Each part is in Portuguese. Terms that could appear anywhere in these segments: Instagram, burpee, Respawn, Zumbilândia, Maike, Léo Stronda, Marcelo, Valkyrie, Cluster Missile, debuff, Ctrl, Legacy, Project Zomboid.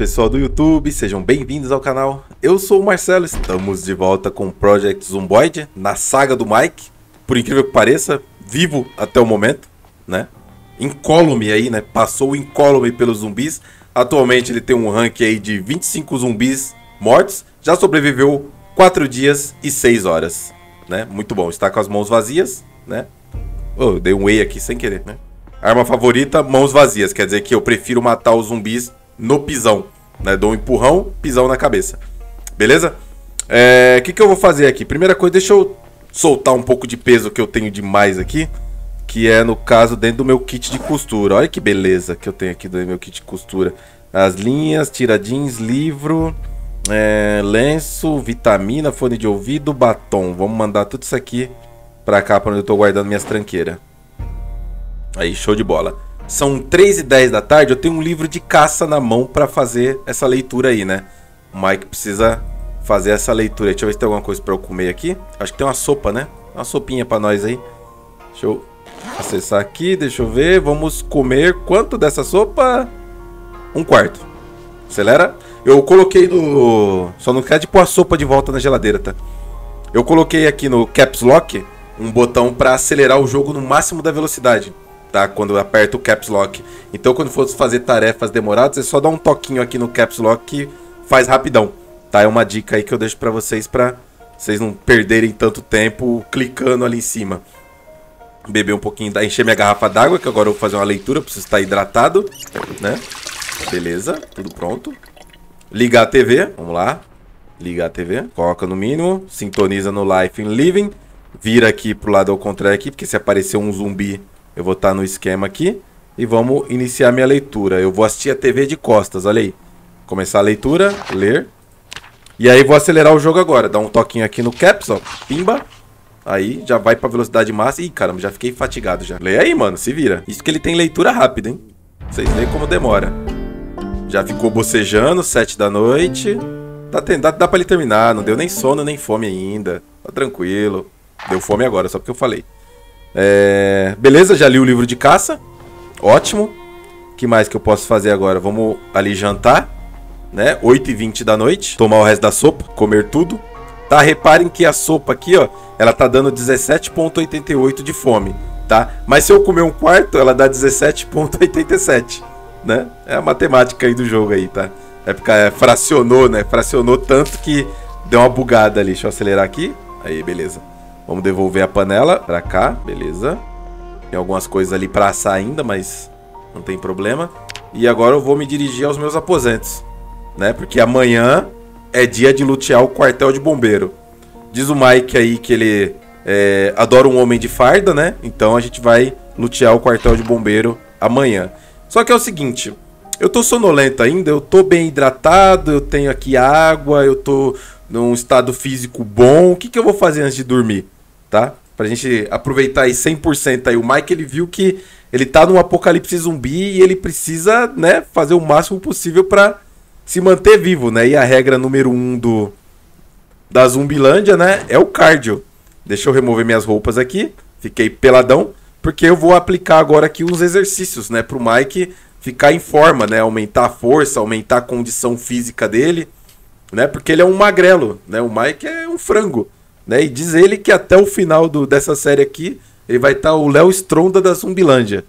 pessoal do YouTube, sejam bem-vindos ao canal. Eu sou o Marcelo, estamos de volta com o Project Zomboid, na saga do Maike. Por incrível que pareça, vivo até o momento, né? Incólume aí, né? Passou o incólume pelos zumbis. Atualmente ele tem um rank aí de 25 zumbis mortos. Já sobreviveu 4 dias e 6 horas, né? Muito bom, está com as mãos vazias, né? Oh, eu dei um E aqui sem querer, né? Arma favorita, mãos vazias. Quer dizer que eu prefiro matar os zumbis no pisão, né? Dou um empurrão, pisão na cabeça. Beleza? Que eu vou fazer aqui? Primeira coisa, deixa eu soltar um pouco de peso que eu tenho demais aqui. Que é, no caso, dentro do meu kit de costura. Olha que beleza que eu tenho aqui dentro do meu kit de costura. As linhas, tiradinhos, livro, lenço, vitamina, fone de ouvido, batom. Vamos mandar tudo isso aqui pra cá, pra onde eu tô guardando minhas tranqueiras. Aí, show de bola. São 3h10 da tarde, eu tenho um livro de caça na mão pra fazer essa leitura aí, né? O Maike precisa fazer essa leitura. Deixa eu ver se tem alguma coisa pra eu comer aqui. Acho que tem uma sopa, né? Uma sopinha pra nós aí. Deixa eu acessar aqui, deixa eu ver. Vamos comer quanto dessa sopa? Um quarto. Acelera. Eu coloquei no... Só não quero pôr a sopa de volta na geladeira, tá? Eu coloquei aqui no Caps Lock um botão pra acelerar o jogo no máximo da velocidade, tá? Quando aperta o Caps Lock. Então quando for fazer tarefas demoradas, é só dar um toquinho aqui no Caps Lock que faz rapidão, tá? É uma dica aí que eu deixo pra vocês não perderem tanto tempo clicando ali em cima. Beber um pouquinho, encher minha garrafa d'água, que agora eu vou fazer uma leitura, preciso estar hidratado, né? Beleza, tudo pronto. Ligar a TV, vamos lá. Ligar a TV, coloca no mínimo, sintoniza no Life and Living. Vira aqui pro lado ao contrário aqui, porque se aparecer um zumbi, eu vou estar no esquema aqui. E vamos iniciar minha leitura. Eu vou assistir a TV de costas, olha aí. Começar a leitura, ler. E aí vou acelerar o jogo agora. Dá um toquinho aqui no Caps, ó. Pimba. Aí já vai pra velocidade máxima. Ih, caramba, já fiquei fatigado já. Lê aí, mano, se vira. Isso que ele tem leitura rápida, hein? Vocês veem como demora. Já ficou bocejando, 7 da noite. Dá pra ele terminar, não deu nem sono, nem fome ainda. Tá tranquilo. Deu fome agora, só porque eu falei. Beleza, já li o livro de caça. Ótimo. O que mais que eu posso fazer agora? Vamos ali jantar, né? 8h20 da noite. Tomar o resto da sopa, comer tudo. Tá, reparem que a sopa aqui, ó, ela tá dando 17,88 de fome, tá? Mas se eu comer um quarto, ela dá 17,87, né? É a matemática aí do jogo aí, tá? É porque fracionou, né? Fracionou tanto que deu uma bugada ali. Deixa eu acelerar aqui. Aí, beleza. Vamos devolver a panela pra cá, beleza. Tem algumas coisas ali pra assar ainda, mas não tem problema. E agora eu vou me dirigir aos meus aposentos, né? Porque amanhã é dia de lutear o quartel de bombeiro. Diz o Maike aí que ele adora um homem de farda, né? Então a gente vai lutear o quartel de bombeiro amanhã. Só que é o seguinte, eu tô sonolento ainda, eu tô bem hidratado, eu tenho aqui água, eu tô num estado físico bom. O que eu vou fazer antes de dormir, tá? Pra gente aproveitar aí 100% aí. O Maike, ele viu que ele tá num apocalipse zumbi e ele precisa, né, fazer o máximo possível pra se manter vivo, né? E a regra número 1 da Zumbilândia, né, é o cardio. Deixa eu remover minhas roupas aqui. Fiquei peladão, porque eu vou aplicar agora aqui uns exercícios, né, pro Maike ficar em forma, né? Aumentar a força, aumentar a condição física dele, né? Porque ele é um magrelo, né? O Maike é um frango, né? E diz ele que até o final dessa série aqui, ele vai estar o Léo Stronda da Zumbilândia.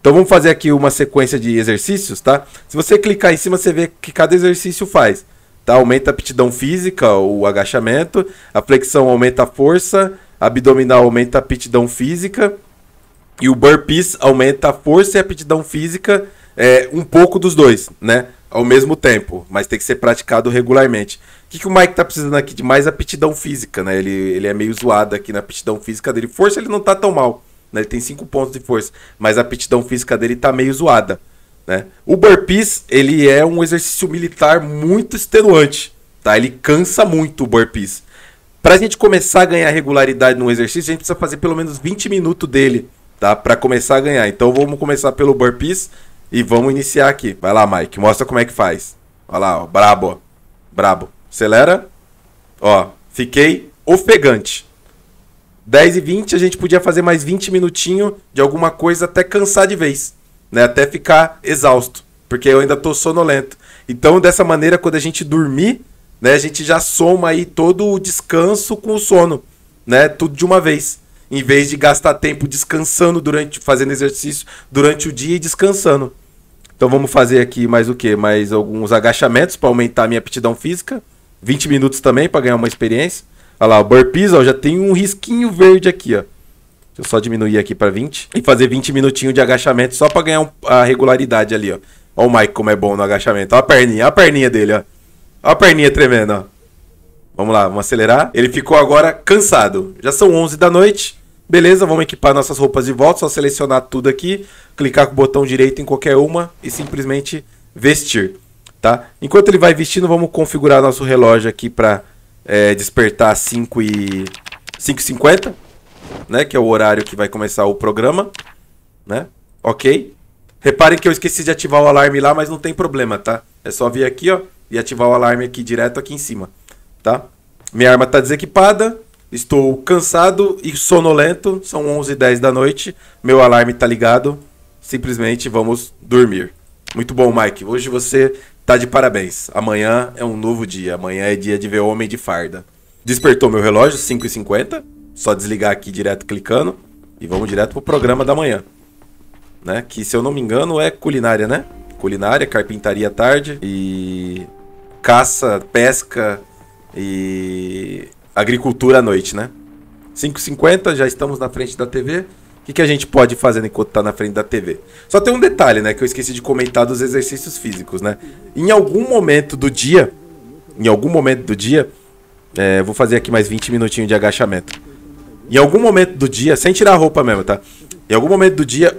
Então vamos fazer aqui uma sequência de exercícios, tá? Se você clicar em cima, você vê que cada exercício faz, tá? Aumenta a aptidão física, o agachamento. A flexão aumenta a força. A abdominal aumenta a aptidão física. E o burpees aumenta a força e a aptidão física, um pouco dos dois, né? Ao mesmo tempo, mas tem que ser praticado regularmente. O que o Maike tá precisando aqui de mais aptidão física, né? Ele é meio zoado aqui na aptidão física dele. Força ele não tá tão mal, né? Ele tem 5 pontos de força, mas a aptidão física dele tá meio zoada, né? O burpees, ele é um exercício militar muito extenuante, tá? Ele cansa muito o burpees. Pra gente começar a ganhar regularidade no exercício, a gente precisa fazer pelo menos 20 minutos dele, tá? Pra começar a ganhar. Então vamos começar pelo burpees e vamos iniciar aqui. Vai lá, Maike, mostra como é que faz. Olha lá, ó, brabo, ó. Brabo. Acelera. Ó, fiquei ofegante. 10h20, a gente podia fazer mais 20 minutinhos de alguma coisa até cansar de vez, né? Até ficar exausto, porque eu ainda tô sonolento. Então, dessa maneira, quando a gente dormir, né, a gente já soma aí todo o descanso com o sono, né? Tudo de uma vez. Em vez de gastar tempo descansando durante, fazendo exercício durante o dia e descansando. Então vamos fazer aqui mais o quê? Mais alguns agachamentos para aumentar a minha aptidão física. 20 minutos também para ganhar uma experiência. Olha lá, o burpees, ó, já tem um risquinho verde aqui, ó. Deixa eu só diminuir aqui para 20. E fazer 20 minutinhos de agachamento só para ganhar a regularidade ali, ó. Ó o Maike como é bom no agachamento. Ó a perninha dele, ó. Ó a perninha tremendo, ó. Vamos lá, vamos acelerar. Ele ficou agora cansado. Já são 11 da noite. Beleza, vamos equipar nossas roupas de volta. Só selecionar tudo aqui. Clicar com o botão direito em qualquer uma. E simplesmente vestir, tá? Enquanto ele vai vestindo, vamos configurar nosso relógio aqui para despertar às 5h50. Né, que é o horário que vai começar o programa. Né? Ok. Reparem que eu esqueci de ativar o alarme lá, mas não tem problema, tá? É só vir aqui, ó. E ativar o alarme aqui direto aqui em cima. Tá? Minha arma está desequipada, estou cansado e sonolento, são 11h10 da noite, meu alarme está ligado, simplesmente vamos dormir. Muito bom, Maike, hoje você está de parabéns, amanhã é um novo dia, amanhã é dia de ver homem de farda. Despertou meu relógio, 5h50, só desligar aqui direto clicando e vamos direto para o programa da manhã. Né? Que se eu não me engano é culinária, né? Culinária, carpintaria à tarde e caça, pesca... E agricultura à noite, né? 5h50, já estamos na frente da TV. O que a gente pode fazer enquanto está na frente da TV? Só tem um detalhe, né? Que eu esqueci de comentar dos exercícios físicos, né? Em algum momento do dia, vou fazer aqui mais 20 minutinhos de agachamento. Em algum momento do dia, sem tirar a roupa mesmo, tá? Em algum momento do dia,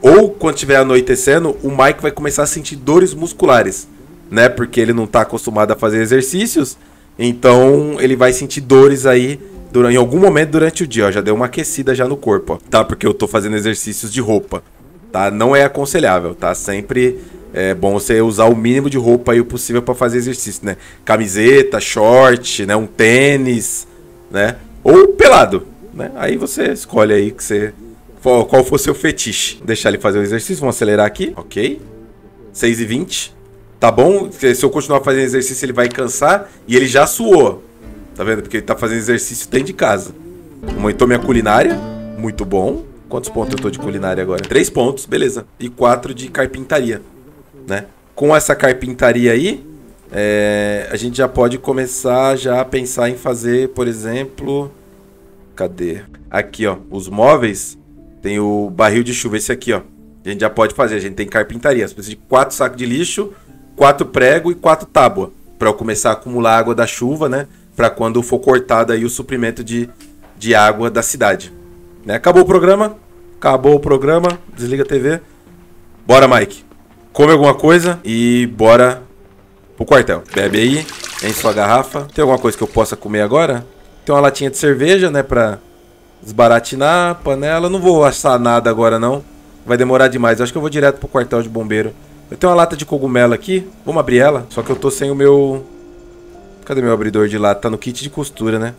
ou quando estiver anoitecendo, o Maike vai começar a sentir dores musculares, né? Porque ele não está acostumado a fazer exercícios. Então, ele vai sentir dores aí em algum momento durante o dia, ó. Já deu uma aquecida já no corpo, ó, tá? Porque eu tô fazendo exercícios de roupa, tá? Não é aconselhável, tá? Sempre é bom você usar o mínimo de roupa aí possível pra fazer exercício, né? Camiseta, short, né? Um tênis, né? Ou pelado, né? Aí você escolhe aí que você... qual for seu fetiche. Vou deixar ele fazer o exercício, vamos acelerar aqui, ok? 6h20. Tá bom? Se eu continuar fazendo exercício, ele vai cansar. E ele já suou. Tá vendo? Porque ele tá fazendo exercício dentro de casa. Aumentou minha culinária. Muito bom. Quantos pontos eu tô de culinária agora? 3 pontos, beleza. E 4 de carpintaria, né? Com essa carpintaria aí, a gente já pode começar já a pensar em fazer, por exemplo... Cadê? Aqui, ó. Os móveis. Tem o barril de chuva, esse aqui, ó. A gente já pode fazer. A gente tem carpintaria. Você precisa de 4 sacos de lixo... 4 prego e 4 tábua para eu começar a acumular água da chuva, né? Para quando for cortado aí o suprimento de água da cidade, né? Acabou o programa? Acabou o programa. Desliga a TV. Bora, Maike. Come alguma coisa e bora pro quartel. Bebe aí, enche sua garrafa. Tem alguma coisa que eu possa comer agora? Tem uma latinha de cerveja, né? Pra desbaratinar, panela. Não vou assar nada agora, não. Vai demorar demais. Eu acho que eu vou direto pro quartel de bombeiro. Eu tenho uma lata de cogumelo aqui, vamos abrir ela. Só que eu tô sem o meu... Cadê meu abridor de lata? Tá no kit de costura, né?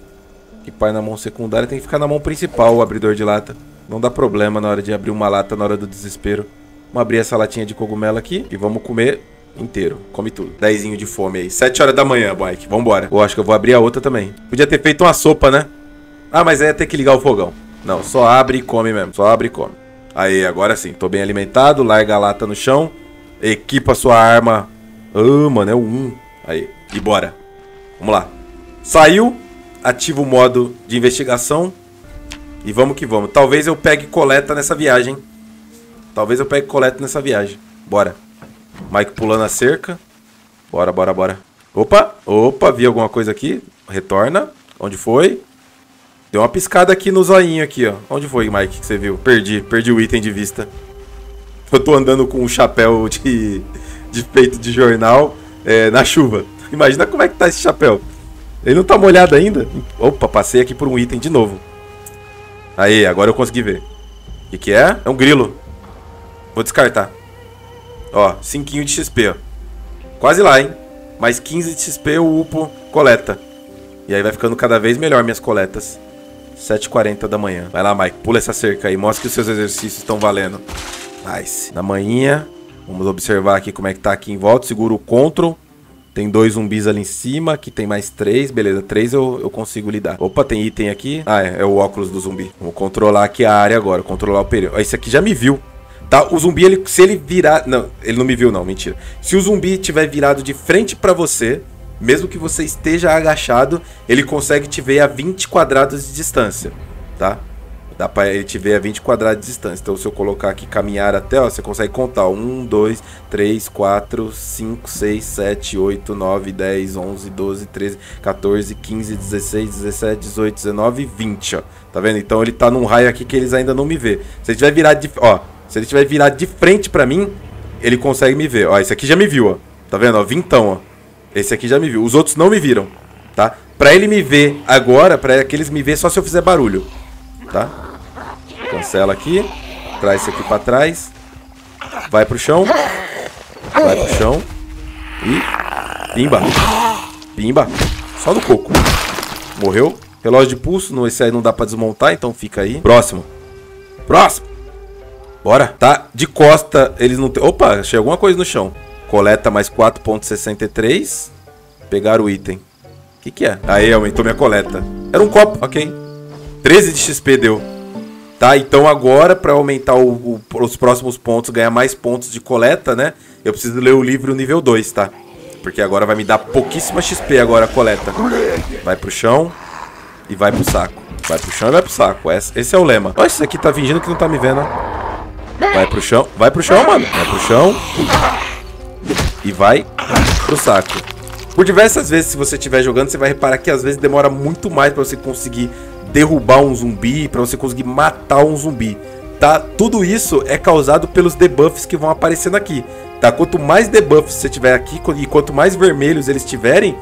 Que pai na mão secundária, tem que ficar na mão principal o abridor de lata. Não dá problema na hora de abrir uma lata, na hora do desespero. Vamos abrir essa latinha de cogumelo aqui e vamos comer inteiro. Come tudo. 10zinho de fome aí. 7 horas da manhã, Maike. Vambora. Eu acho que eu vou abrir a outra também. Podia ter feito uma sopa, né? Ah, mas aí ia ter que ligar o fogão. Não, só abre e come mesmo. Só abre e come. Aí, agora sim. Tô bem alimentado. Larga a lata no chão. Equipa sua arma. Ah, mano, é o 1. Aí, e bora. Vamos lá. Saiu. Ativa o modo de investigação. E vamos que vamos. Talvez eu pegue coleta nessa viagem. Bora. Maike pulando a cerca. Bora, bora, bora. Opa, opa, vi alguma coisa aqui. Retorna. Onde foi? Deu uma piscada aqui no zoinho aqui, ó. Onde foi, Maike, que você viu? Perdi o item de vista. Eu tô andando com um chapéu de peito de jornal na chuva. Imagina como é que tá esse chapéu. Ele não tá molhado ainda? Opa, passei aqui por um item de novo. Aí, agora eu consegui ver. O que que é? É um grilo. Vou descartar. Ó, 5 de XP, ó. Quase lá, hein? Mais 15 de XP eu upo coleta. E aí vai ficando cada vez melhor minhas coletas. 7h40 da manhã. Vai lá, Maike, pula essa cerca aí. Mostra que os seus exercícios estão valendo. Nice. Na manhinha, Vamos observar aqui como é que tá aqui em volta. Seguro o Ctrl. Tem 2 zumbis ali em cima, que tem mais 3. Beleza, 3 eu consigo lidar. Opa, tem item aqui. Ah, é o óculos do zumbi. Vou controlar aqui a área agora, controlar o período. Esse aqui já me viu, tá? O zumbi, se ele virar... Não, ele não me viu não, mentira. Se o zumbi tiver virado de frente pra você, mesmo que você esteja agachado, ele consegue te ver a 20 quadrados de distância, tá? Dá pra ele te ver a 20 quadrados de distância. Então se eu colocar aqui caminhar até, ó, você consegue contar 1, 2, 3, 4, 5, 6, 7, 8, 9, 10, 11, 12, 13, 14, 15, 16, 17, 18, 19, 20, ó. Tá vendo? Então ele tá num raio aqui que eles ainda não me vê. Se ele tiver virado de, ó, se ele tiver virado de frente pra mim, ele consegue me ver. Ó, esse aqui já me viu, ó. Tá vendo? Ó, vintão, ó. Esse aqui já me viu. Os outros não me viram, tá? Pra ele me ver agora, pra eles me ver só se eu fizer barulho, tá? Cancela aqui. Traz isso aqui pra trás. Vai pro chão. Vai pro chão. E... pimba. Pimba. Só no coco. Morreu. Relógio de pulso. Esse aí não dá pra desmontar, então fica aí. Próximo. Próximo. Bora. Tá? De costa, eles não tem... Opa, achei alguma coisa no chão. Coleta mais 4,63. Pegar o item. O que que é? Aí, aumentou minha coleta. Era um copo, ok. 13 de XP deu. Tá, então agora, pra aumentar os próximos pontos, ganhar mais pontos de coleta, né? Eu preciso ler o livro nível 2, tá? Porque agora vai me dar pouquíssima XP agora a coleta. Vai pro chão e vai pro saco. Vai pro chão e vai pro saco. Esse é o lema. Olha, isso aqui tá fingindo que não tá me vendo, né? Vai pro chão. Vai pro chão, mano. Vai pro chão. E vai pro saco. Por diversas vezes, se você estiver jogando, você vai reparar que às vezes demora muito mais pra você conseguir derrubar um zumbi, pra você conseguir matar um zumbi, tá? Tudo isso é causado pelos debuffs que vão aparecendo aqui, tá? Quanto mais debuffs você tiver aqui e quanto mais vermelhos eles tiverem,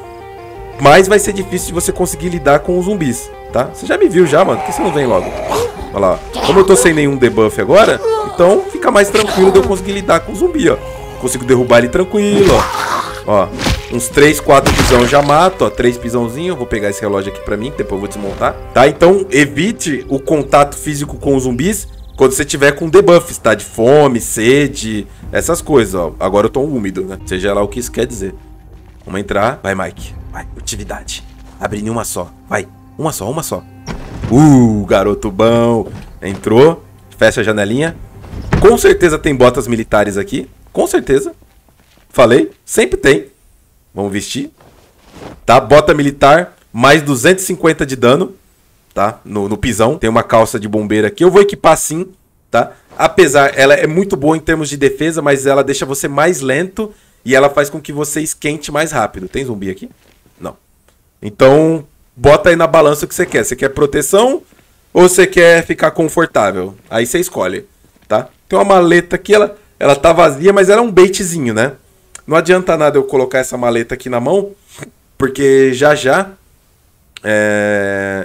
mais vai ser difícil de você conseguir lidar com os zumbis, tá? Você já me viu já, mano? Por que você não vem logo? Olha lá, como eu tô sem nenhum debuff agora, então fica mais tranquilo de eu conseguir lidar com o zumbi, ó. Consigo derrubar ele tranquilo, ó. Ó, uns 3, 4 pisão já mato, ó. 3 pisãozinho. Vou pegar esse relógio aqui pra mim, que depois eu vou desmontar. Tá, então evite o contato físico com os zumbis quando você tiver com debuffs, tá? De fome, sede, essas coisas, ó. Agora eu tô úmido, né? Seja lá o que isso quer dizer. Vamos entrar. Vai, Maike. Vai, atividade. Abri em uma só. Vai, uma só, uma só. Garoto bom. Entrou. Fecha a janelinha. Com certeza tem botas militares aqui. Com certeza. Falei. Sempre tem. Vamos vestir. Tá? Bota militar. Mais 250 de dano. Tá? No pisão. Tem uma calça de bombeiro aqui. Eu vou equipar sim. Tá? Apesar... Ela é muito boa em termos de defesa, mas ela deixa você mais lento. E ela faz com que você esquente mais rápido. Tem zumbi aqui? Não. Então, bota aí na balança o que você quer. Você quer proteção ou você quer ficar confortável? Aí você escolhe. Tá? Tem uma maleta aqui. Ela tá vazia, mas era um baitzinho, né? Não adianta nada eu colocar essa maleta aqui na mão, porque já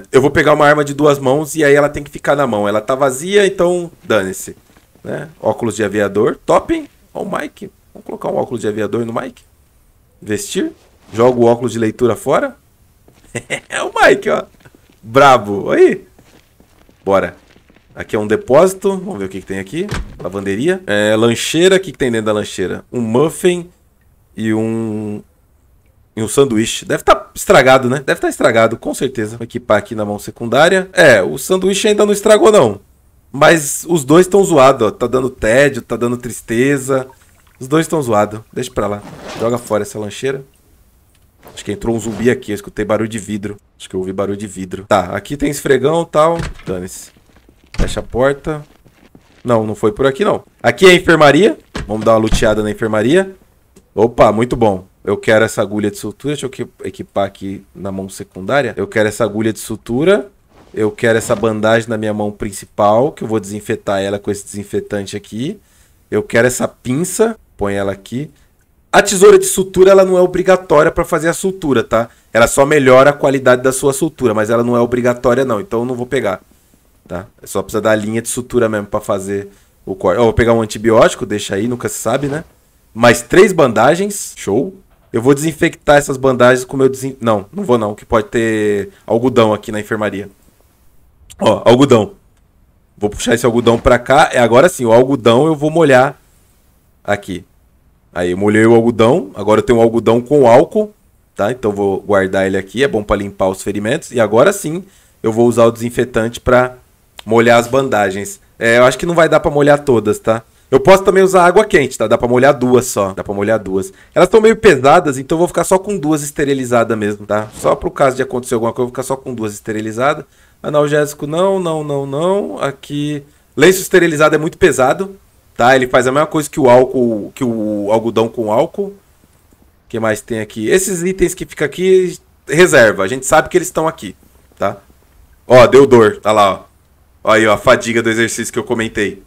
eu vou pegar uma arma de 2 mãos e aí ela tem que ficar na mão. Ela tá vazia, então dane-se, né? Óculos de aviador, top, hein? Ó o Maike. Vamos colocar um óculos de aviador no Maike. Vestir. Joga o óculos de leitura fora. É o Maike, ó. Brabo. Aí. Bora. Aqui é um depósito. Vamos ver o que tem aqui. Lavanderia. Lancheira. O que tem dentro da lancheira? Um muffin e um sanduíche. Deve estar estragado, né? Deve estar estragado, com certeza. Vou equipar aqui na mão secundária. É, o sanduíche ainda não estragou, não. Mas os dois estão zoados, ó. Tá dando tédio, tá dando tristeza. Os dois estão zoados. Deixa pra lá. Joga fora essa lancheira. Acho que entrou um zumbi aqui. Eu escutei barulho de vidro. Acho que eu ouvi barulho de vidro. Tá, aqui tem esfregão e tal. Dane-se. Fecha a porta. Não, não foi por aqui, não. Aqui é a enfermaria. Vamos dar uma luteada na enfermaria. Opa, muito bom. Eu quero essa agulha de sutura. Deixa eu equipar aqui na mão secundária. Eu quero essa agulha de sutura. Eu quero essa bandagem na minha mão principal, que eu vou desinfetar ela com esse desinfetante aqui. Eu quero essa pinça. Põe ela aqui. A tesoura de sutura, ela não é obrigatória para fazer a sutura, tá? Ela só melhora a qualidade da sua sutura, mas ela não é obrigatória, não. Então eu não vou pegar. Tá? Só precisa da linha de sutura mesmo pra fazer o corte. Eu vou pegar um antibiótico, deixa aí, nunca se sabe, né? Mais 3 bandagens, show. Eu vou desinfectar essas bandagens com o meu Não, não vou não, que pode ter algodão aqui na enfermaria. Ó, algodão. Vou puxar esse algodão pra cá, agora sim, o algodão eu vou molhar aqui. Aí eu molhei o algodão, agora eu tenho um algodão com álcool, tá? Então vou guardar ele aqui, é bom para limpar os ferimentos. E agora sim eu vou usar o desinfetante para molhar as bandagens. É, eu acho que não vai dar para molhar todas, tá? Eu posso também usar água quente, tá? Dá pra molhar duas só. Dá pra molhar duas. Elas estão meio pesadas, então eu vou ficar só com duas esterilizadas mesmo, tá? Só pro caso de acontecer alguma coisa, eu vou ficar só com duas esterilizadas. Analgésico não. Aqui... lenço esterilizado é muito pesado, tá? Ele faz a mesma coisa que o álcool, que o algodão com álcool. O que mais tem aqui? Esses itens que ficam aqui, reserva. A gente sabe que eles estão aqui, tá? Ó, deu dor. Tá lá, ó. Aí, ó, a fadiga do exercício que eu comentei.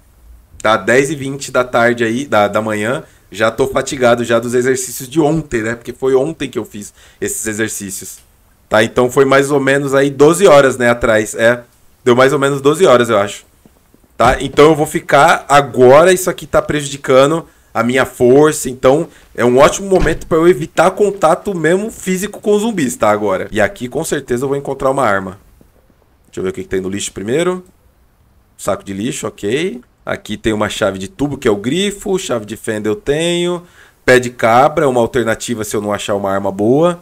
Tá 10h20 da tarde aí, da manhã, já tô fatigado já dos exercícios de ontem, né? Porque foi ontem que eu fiz esses exercícios. Tá, então foi mais ou menos aí 12 horas, né, atrás. É, deu mais ou menos 12 horas, eu acho. Tá, então eu vou ficar agora, isso aqui tá prejudicando a minha força, então é um ótimo momento pra eu evitar contato mesmo físico com os zumbis, tá, agora. E aqui, com certeza, eu vou encontrar uma arma. Deixa eu ver o que tem no lixo primeiro. Saco de lixo, ok. Aqui tem uma chave de tubo, que é o grifo. Chave de fenda eu tenho. Pé de cabra, uma alternativa se eu não achar uma arma boa.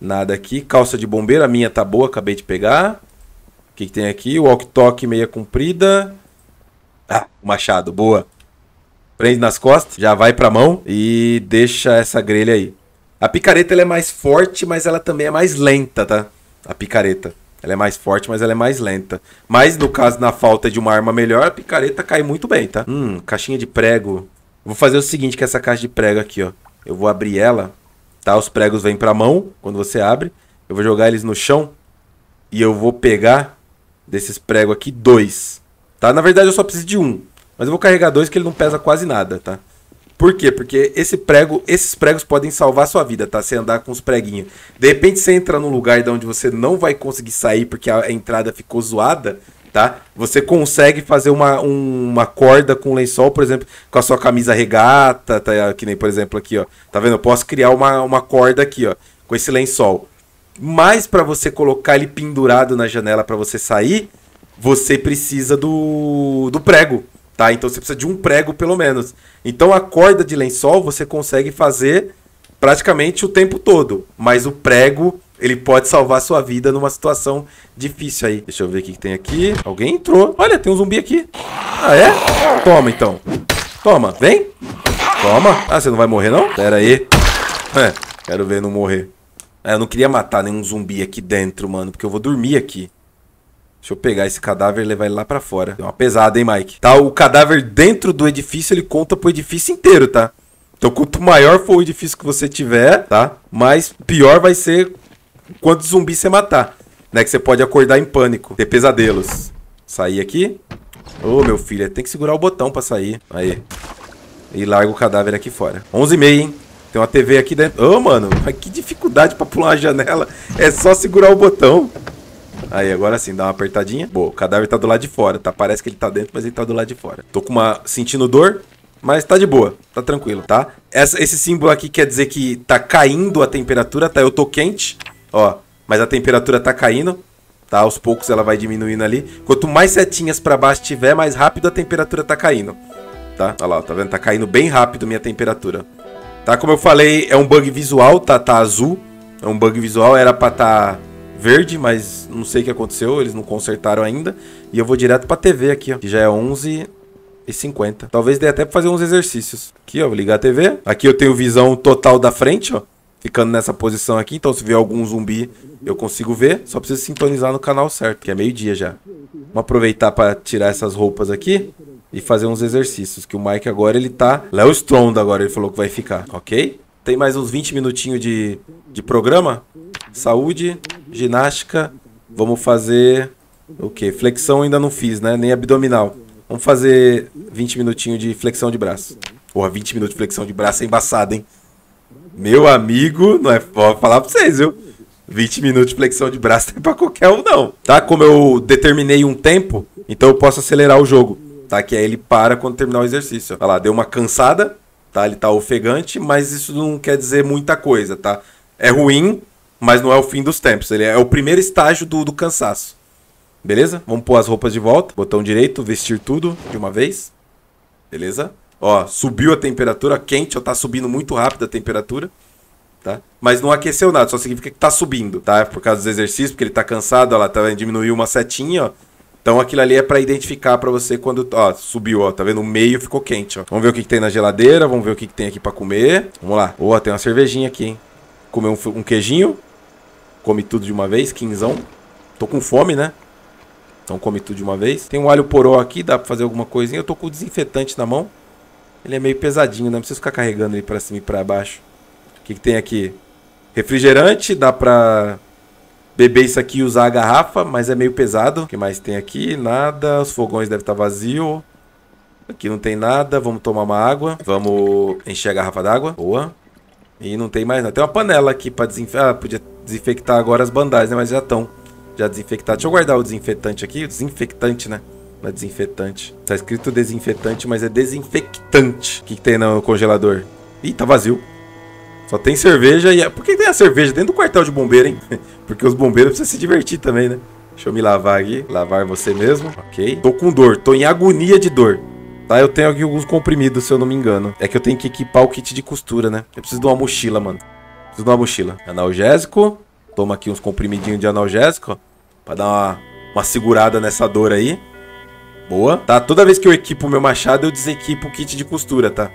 Nada aqui. Calça de bombeiro, a minha tá boa, acabei de pegar. O que tem aqui? Walkie-talkie meia comprida. Ah, o machado, boa. Prende nas costas, já vai pra mão e deixa essa grelha aí. A picareta ela é mais forte, mas ela também é mais lenta, tá? A picareta. Ela é mais forte, mas ela é mais lenta. Mas, no caso, na falta de uma arma melhor, a picareta cai muito bem, tá? Caixinha de prego. Vou fazer o seguinte com essa caixa de prego aqui, ó. Eu vou abrir ela, tá? Os pregos vêm pra mão, quando você abre. Eu vou jogar eles no chão. E eu vou pegar desses pregos aqui, 2. Tá? Na verdade, eu só preciso de 1. Mas eu vou carregar 2, que ele não pesa quase nada, tá? Por quê? Porque esses pregos podem salvar a sua vida, tá? Você andar com os preguinhos. De repente você entra num lugar de onde você não vai conseguir sair porque a entrada ficou zoada, tá? Você consegue fazer uma corda com lençol, por exemplo, com a sua camisa regata, tá? Que nem, por exemplo, aqui, ó. Tá vendo? Eu posso criar uma corda aqui, ó, com esse lençol. Mas pra você colocar ele pendurado na janela pra você sair, você precisa do prego. Tá? Então você precisa de um prego pelo menos. Então a corda de lençol você consegue fazer praticamente o tempo todo. Mas o prego, ele pode salvar a sua vida numa situação difícil aí. Deixa eu ver o que tem aqui. Alguém entrou. Olha, tem um zumbi aqui. Ah, é? Toma então. Toma, vem. Toma. Ah, você não vai morrer não? Pera aí. É, quero ver não morrer. É, eu não queria matar nenhum zumbi aqui dentro, mano. Porque eu vou dormir aqui. Deixa eu pegar esse cadáver e levar ele lá pra fora. Deu uma pesada, hein, Mike? Tá, o cadáver dentro do edifício, ele conta pro edifício inteiro, tá? Então, quanto maior for o edifício que você tiver, tá? Mais pior vai ser quantos zumbis você matar, né? Que você pode acordar em pânico, ter pesadelos. Sair aqui. Ô, meu filho, tem que segurar o botão pra sair. Aí. E larga o cadáver aqui fora. 11h30, hein? Tem uma TV aqui dentro. Ô, mano, mas que dificuldade pra pular uma janela. É só segurar o botão. Aí, agora sim, dá uma apertadinha. Boa, o cadáver tá do lado de fora, tá? Parece que ele tá dentro, mas ele tá do lado de fora. Tô com sentindo dor, mas tá de boa. Tá tranquilo, tá? Esse símbolo aqui quer dizer que tá caindo a temperatura, tá? Eu tô quente, ó. Mas a temperatura tá caindo, tá? Aos poucos ela vai diminuindo ali. Quanto mais setinhas pra baixo tiver, mais rápido a temperatura tá caindo, tá? Olha lá, tá vendo? Tá caindo bem rápido minha temperatura. Tá? Como eu falei, é um bug visual, tá? Tá azul. É um bug visual, era pra tá... verde, mas não sei o que aconteceu, eles não consertaram ainda. E eu vou direto pra TV aqui, ó, que já é 11h50. Talvez dê até pra fazer uns exercícios. Aqui, ó, vou ligar a TV. Aqui eu tenho visão total da frente, ó, ficando nessa posição aqui. Então se vier algum zumbi, eu consigo ver. Só preciso sintonizar no canal certo, que é meio-dia já. Vamos aproveitar pra tirar essas roupas aqui e fazer uns exercícios, que o Mike agora, ele tá... Léo Strong agora, ele falou que vai ficar, ok? Tem mais uns 20 minutinhos de programa. Saúde, ginástica. Vamos fazer o quê? Flexão ainda não fiz, né? Nem abdominal. Vamos fazer 20 minutinhos de flexão de braço. Porra, 20 minutos de flexão de braço é embaçado, hein? Meu amigo, não é... Vou falar pra vocês, viu? 20 minutos de flexão de braço não é pra qualquer um, não. Tá? Como eu determinei um tempo, então eu posso acelerar o jogo. Tá? Que aí ele para quando terminar o exercício. Olha lá, deu uma cansada, tá? Ele tá ofegante, mas isso não quer dizer muita coisa, tá? É ruim... mas não é o fim dos tempos, ele é o primeiro estágio do cansaço. Beleza? Vamos pôr as roupas de volta. Botão direito, vestir tudo de uma vez. Beleza? Ó, subiu a temperatura quente, ó, tá subindo muito rápido a temperatura, tá? Mas não aqueceu nada, só significa que tá subindo, tá? Por causa dos exercícios, porque ele tá cansado, ó lá, tá vendo? Diminuiu uma setinha, ó. Então aquilo ali é pra identificar pra você quando... Ó, subiu, ó, tá vendo? O meio ficou quente, ó. Vamos ver o que, que tem na geladeira, vamos ver o que, que tem aqui pra comer. Vamos lá. Ó, tem uma cervejinha aqui, hein? Comer um queijinho. Come tudo de uma vez, quinzão. Tô com fome, né? Então come tudo de uma vez. Tem um alho poró aqui, dá pra fazer alguma coisinha. Eu tô com o desinfetante na mão. Ele é meio pesadinho, né? Não preciso ficar carregando ele pra cima e pra baixo. O que, que tem aqui? Refrigerante, dá pra... beber isso aqui e usar a garrafa, mas é meio pesado. O que mais tem aqui? Nada. Os fogões devem estar vazios. Aqui não tem nada. Vamos tomar uma água. Vamos encher a garrafa d'água. Boa. E não tem mais nada. Tem uma panela aqui para desinfectar. Ah, podia desinfectar agora as bandagens, né? Mas já estão. Já desinfectaram. Deixa eu guardar o desinfetante aqui. O desinfectante, né? Não é desinfetante. Tá escrito desinfetante, mas é desinfectante. O que, que tem no congelador? Ih, tá vazio. Só tem cerveja e... Por que tem a cerveja dentro do quartel de bombeiro, hein? Porque os bombeiros precisam se divertir também, né? Deixa eu me lavar aqui. Lavar você mesmo. Ok. Tô com dor. Tô em agonia de dor. Tá? Eu tenho aqui alguns comprimidos, se eu não me engano. É que eu tenho que equipar o kit de costura, né? Eu preciso de uma mochila, mano. Preciso de uma mochila. Analgésico. Toma aqui uns comprimidinhos de analgésico, ó. Pra dar uma segurada nessa dor aí. Boa. Tá? Toda vez que eu equipo o meu machado, eu desequipo o kit de costura, tá?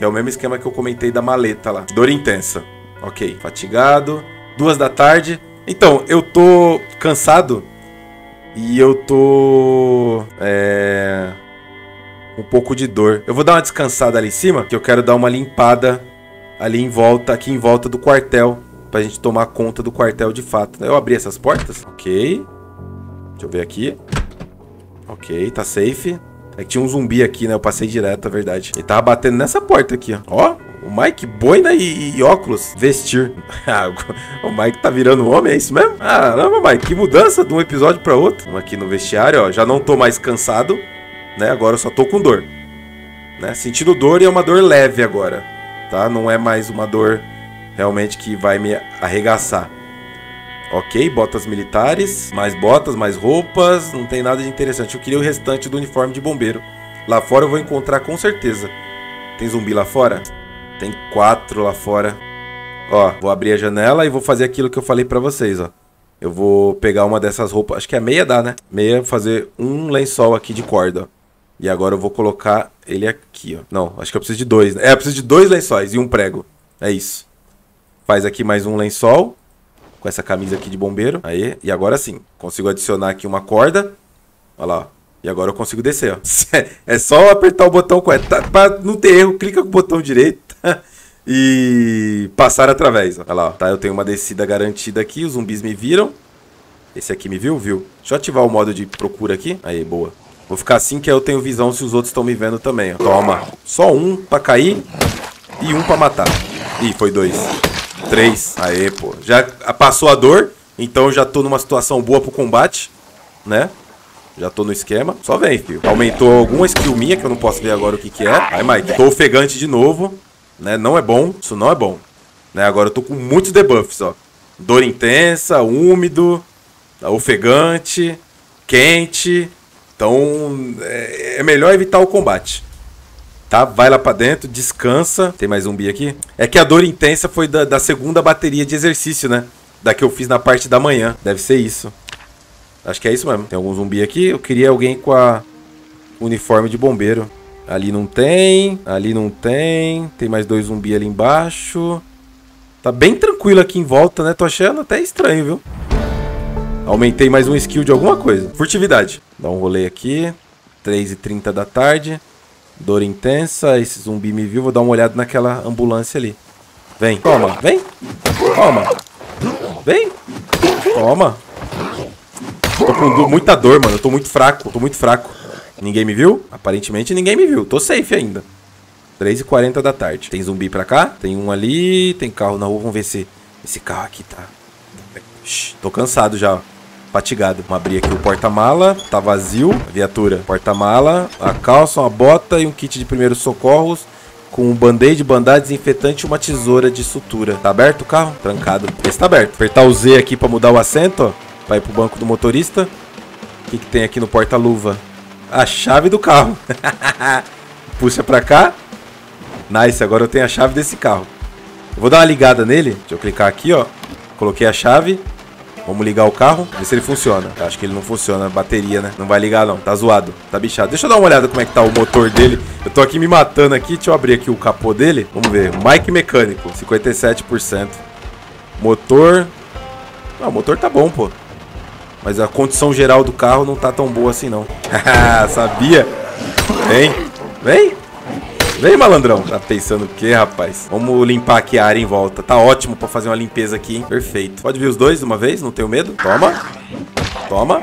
É o mesmo esquema que eu comentei da maleta lá. Dor intensa. Ok. Fatigado. 2 da tarde. Então, eu tô cansado. E eu tô... um pouco de dor. Eu vou dar uma descansada ali em cima. Que eu quero dar uma limpada ali em volta. Aqui em volta do quartel. Pra gente tomar conta do quartel de fato. Eu abri essas portas. Ok. Deixa eu ver aqui. Ok. Tá safe. É que tinha um zumbi aqui, né? Eu passei direto, é verdade. Ele tava batendo nessa porta aqui, ó. Ó, o Mike, boina e óculos. Vestir. O Mike tá virando homem, é isso mesmo? Ah, não, Mike, que mudança de um episódio pra outro. Vamos aqui no vestiário, ó. Já não tô mais cansado, né? Agora eu só tô com dor. Né? Sentindo dor e é uma dor leve agora, tá? Não é mais uma dor realmente que vai me arregaçar. Ok, botas militares, mais botas, mais roupas, não tem nada de interessante. Eu queria o restante do uniforme de bombeiro. Lá fora eu vou encontrar com certeza. Tem zumbi lá fora? Tem 4 lá fora. Ó, vou abrir a janela e vou fazer aquilo que eu falei pra vocês, ó. Eu vou pegar uma dessas roupas, acho que é meia dá, né? Meia, fazer um lençol aqui de corda, ó. E agora eu vou colocar ele aqui, ó. Não, acho que eu preciso de 2, né? É, eu preciso de 2 lençóis e um prego. É isso. Faz aqui mais um lençol. Com essa camisa aqui de bombeiro. Aí, e agora sim. Consigo adicionar aqui uma corda. Olha lá, ó. E agora eu consigo descer, ó. É só apertar o botão correto. Tá, pra não ter erro, clica com o botão direito. E passar através, ó. Olha lá, ó. Tá, eu tenho uma descida garantida aqui. Os zumbis me viram. Esse aqui me viu? Viu. Deixa eu ativar o modo de procura aqui. Aí, boa. Vou ficar assim que aí eu tenho visão se os outros estão me vendo também, ó. Toma. Só um pra cair. E um pra matar. Ih, foi 2. 3. Aê, pô. Já passou a dor, então eu já tô numa situação boa pro combate, né? Já tô no esquema. Só vem, filho. Aumentou alguma skill minha, que eu não posso ver agora o que que é. Aí, Mike, tô ofegante de novo, né? Não é bom, isso não é bom. Né? Agora eu tô com muitos debuffs, ó. Dor intensa, úmido, ofegante, quente. Então, é melhor evitar o combate. Tá? Vai lá pra dentro, descansa. Tem mais zumbi aqui? É que a dor intensa foi da segunda bateria de exercício, né? Da que eu fiz na parte da manhã. Deve ser isso. Acho que é isso mesmo. Tem algum zumbi aqui? Eu queria alguém com a uniforme de bombeiro. Ali não tem. Ali não tem. Tem mais 2 zumbi ali embaixo. Tá bem tranquilo aqui em volta, né? Tô achando até estranho, viu? Aumentei mais um skill de alguma coisa. Furtividade. Dá um rolê aqui. 3h30 da tarde. Dor intensa, esse zumbi me viu. Vou dar uma olhada naquela ambulância ali. Vem, toma, vem. Toma. Vem. Toma. Tô com muita dor, mano. Eu tô muito fraco, Ninguém me viu? Aparentemente ninguém me viu. Tô safe ainda. 3h40 da tarde. Tem zumbi pra cá? Tem um ali. Tem carro na rua. Vamos ver se esse carro aqui tá... Shhh, tô cansado já, fatigado. Vamos abrir aqui o porta-mala. Tá vazio. Viatura. Porta-mala. A calça, uma bota e um kit de primeiros socorros. Com um band-aid, bandagem, desinfetante e uma tesoura de sutura. Tá aberto o carro? Trancado. Esse tá aberto. Apertar o Z aqui pra mudar o assento, ó. Pra ir pro banco do motorista. O que que tem aqui no porta-luva? A chave do carro. Puxa pra cá. Nice, agora eu tenho a chave desse carro. Eu vou dar uma ligada nele. Deixa eu clicar aqui, ó. Coloquei a chave. Vamos ligar o carro, ver se ele funciona. Eu acho que ele não funciona, a bateria, né? Não vai ligar não, tá zoado, tá bichado. Deixa eu dar uma olhada como é que tá o motor dele. Eu tô aqui me matando aqui, deixa eu abrir aqui o capô dele. Vamos ver, Maike mecânico, 57%. Motor... Ah, o motor tá bom, pô. Mas a condição geral do carro não tá tão boa assim não. Sabia? Vem, vem. Vem, malandrão. Tá pensando o quê, rapaz? Vamos limpar aqui a área em volta. Tá ótimo pra fazer uma limpeza aqui, hein? Perfeito. Pode vir os dois de uma vez? Não tenho medo. Toma. Toma.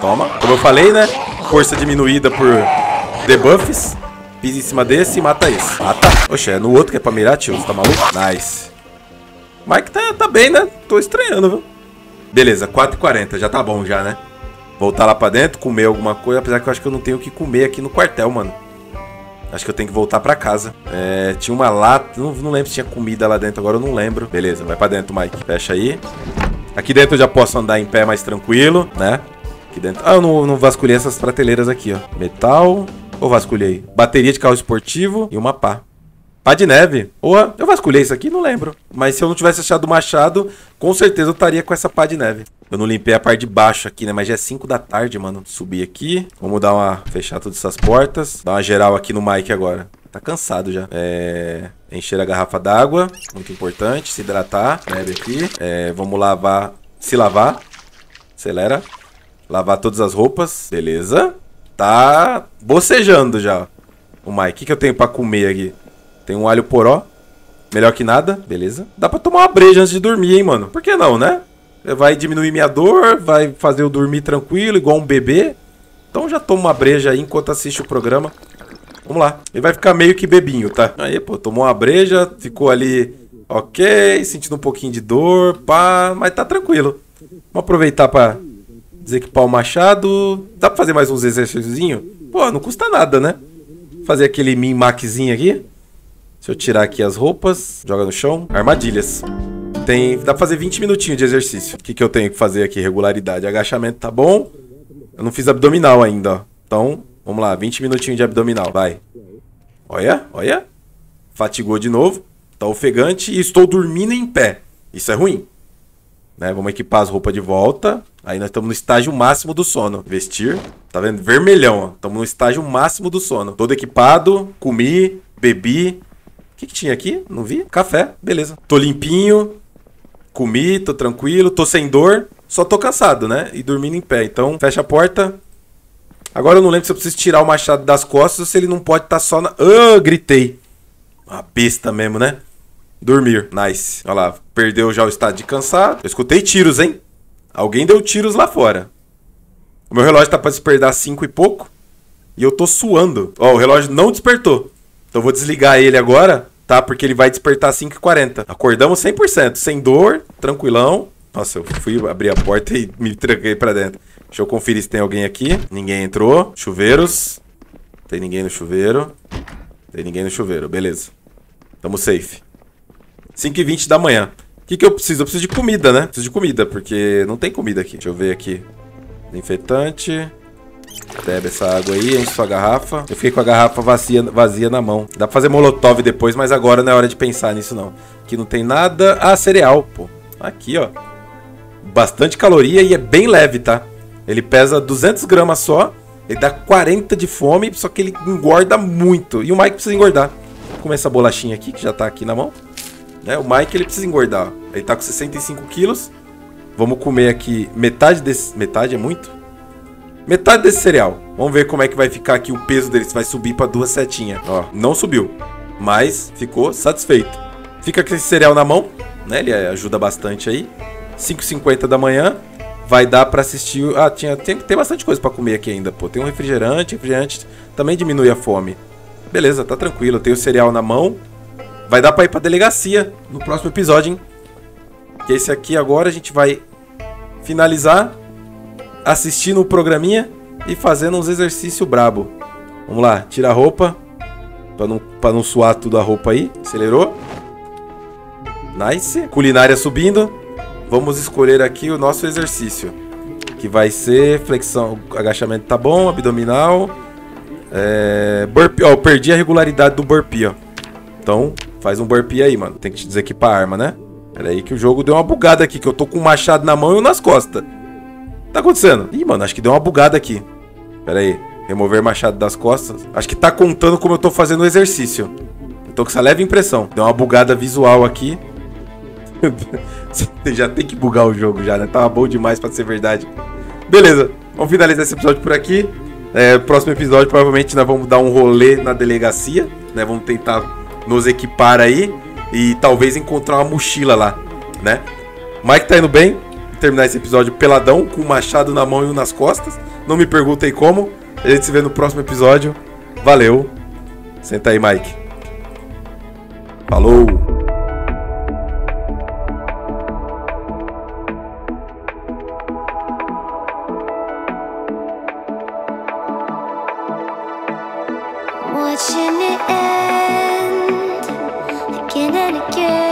Toma. Como eu falei, né? Força diminuída por debuffs. Pisa em cima desse e mata esse. Mata. Oxe, é no outro que é pra mirar, tio. Você tá maluco? Nice. Mike tá bem, né? Tô estranhando, viu? Beleza, 4h40. Já tá bom já, né? Voltar lá pra dentro, comer alguma coisa. Apesar que eu acho que eu não tenho o que comer aqui no quartel, mano. Acho que eu tenho que voltar pra casa. É, tinha uma lata, não lembro se tinha comida lá dentro. Agora eu não lembro. Beleza, vai pra dentro, Mike. Fecha aí. Aqui dentro eu já posso andar em pé mais tranquilo, né? Aqui dentro... Ah, eu não vasculhei essas prateleiras aqui, ó. Metal... Ou vasculhei? Bateria de carro esportivo e uma pá. Pá de neve. Ou eu vasculhei isso aqui, não lembro. Mas se eu não tivesse achado o machado, com certeza eu estaria com essa pá de neve. Eu não limpei a parte de baixo aqui, né? Mas já é 5 da tarde, mano. Subir aqui. Vamos dar uma... Fechar todas essas portas. Dar uma geral aqui no Mike agora. Tá cansado já. É... Encher a garrafa d'água. Muito importante. Se hidratar. Bebe aqui. É... Vamos lavar... Se lavar. Acelera. Lavar todas as roupas. Beleza. Tá bocejando já. O Mike. O que eu tenho pra comer aqui? Tem um alho poró. Melhor que nada. Beleza. Dá pra tomar uma breja antes de dormir, hein, mano? Por que não, né? Vai diminuir minha dor, vai fazer eu dormir tranquilo, igual um bebê. Então já tomo uma breja aí enquanto assiste o programa. Vamos lá. Ele vai ficar meio que bebinho, tá? Aí, pô, tomou uma breja, ficou ali ok, sentindo um pouquinho de dor, pá, mas tá tranquilo. Vamos aproveitar pra desequipar o machado. Dá pra fazer mais uns exercíciozinhos? Pô, não custa nada, né? Fazer aquele min-maxzinho aqui. Deixa eu tirar aqui as roupas, joga no chão. Armadilhas. Tem, dá pra fazer 20 minutinhos de exercício. O que, eu tenho que fazer aqui? Regularidade. Agachamento tá bom. Eu não fiz abdominal ainda, ó. Então, vamos lá. 20 minutinhos de abdominal. Vai. Olha, olha. Fatigou de novo. Tá ofegante. E estou dormindo em pé. Isso é ruim. Né? Vamos equipar as roupas de volta. Aí nós estamos no estágio máximo do sono. Vestir. Tá vendo? Vermelhão, ó. Estamos no estágio máximo do sono. Todo equipado. Comi. Bebi. O que, tinha aqui? Não vi? Café. Beleza. Tô limpinho. Comi, tô tranquilo, tô sem dor. Só tô cansado, né? E dormindo em pé. Então, fecha a porta. Agora eu não lembro se eu preciso tirar o machado das costas ou se ele não pode estar só na... Ah, gritei. Uma besta mesmo, né? Dormir. Nice. Olha lá, perdeu já o estado de cansado. Eu escutei tiros, hein? Alguém deu tiros lá fora. O meu relógio tá pra despertar 5 e pouco. E eu tô suando. Ó, o relógio não despertou. Então eu vou desligar ele agora. Tá? Porque ele vai despertar 5h40. Acordamos 100%. Sem dor, tranquilão. Nossa, eu fui abrir a porta e me tranquei pra dentro. Deixa eu conferir se tem alguém aqui. Ninguém entrou. Chuveiros. Tem ninguém no chuveiro. Tem ninguém no chuveiro. Beleza. Tamo safe. 5h20 da manhã. O que, eu preciso? Eu preciso de comida, né? Preciso de comida, porque não tem comida aqui. Deixa eu ver aqui. Desinfetante. Bebe essa água aí, enche sua garrafa. Eu fiquei com a garrafa vazia na mão. Dá pra fazer molotov depois, mas agora não é hora de pensar nisso não. Aqui não tem nada. Ah, cereal, pô. Aqui, ó. Bastante caloria e é bem leve, tá? Ele pesa 200 gramas só. Ele dá 40 de fome, só que ele engorda muito. E o Mike precisa engordar. Vou comer essa bolachinha aqui, que já tá aqui na mão. Né? O Mike, ele precisa engordar, ó. Ele tá com 65 quilos. Vamos comer aqui metade desse... Metade é muito? Metade desse cereal. Vamos ver como é que vai ficar aqui o peso dele. Se vai subir pra 2 setinhas. Ó, não subiu. Mas ficou satisfeito. Fica com esse cereal na mão, né? Ele ajuda bastante aí. 5h50 da manhã. Vai dar pra assistir... Ah, tem bastante coisa pra comer aqui ainda, pô. Tem um refrigerante. Refrigerante também diminui a fome. Beleza, tá tranquilo. Eu tenho o cereal na mão. Vai dar pra ir pra delegacia no próximo episódio, hein? Que esse aqui agora a gente vai finalizar... assistindo o programinha e fazendo uns exercícios brabo. Vamos lá, tira a roupa. Pra não suar tudo a roupa aí. Acelerou. Nice. Culinária subindo. Vamos escolher aqui o nosso exercício. Que vai ser flexão. Agachamento tá bom, abdominal. Burpee. Ó, eu perdi a regularidade do burpee, ó. Então, faz um burpee aí, mano. Tem que te desequipar a arma, né? Pera aí que o jogo deu uma bugada aqui, que eu tô com um machado na mão e um nas costas. Tá acontecendo? Ih, mano, acho que deu uma bugada aqui. Pera aí. Remover machado das costas. Acho que tá contando como eu tô fazendo o exercício. Eu tô com essa leve impressão. Deu uma bugada visual aqui. Já tem que bugar o jogo já, né? Tava bom demais pra ser verdade. Beleza. Vamos finalizar esse episódio por aqui. Próximo episódio, provavelmente, nós vamos dar um rolê na delegacia, né? Vamos tentar nos equipar aí. E talvez encontrar uma mochila lá, né? Maike tá indo bem. Vou terminar esse episódio peladão, com um machado na mão e um nas costas. Não me perguntem como. A gente se vê no próximo episódio. Valeu. Senta aí, Maike. Falou. Watching it end again and again.